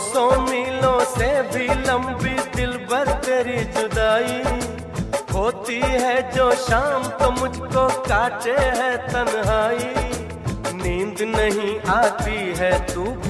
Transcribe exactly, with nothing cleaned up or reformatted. सौ मीलों से भी लंबी दिलबर तेरी जुदाई होती है जो शाम तो मुझको काटे है तन्हाई। नींद नहीं आती है तू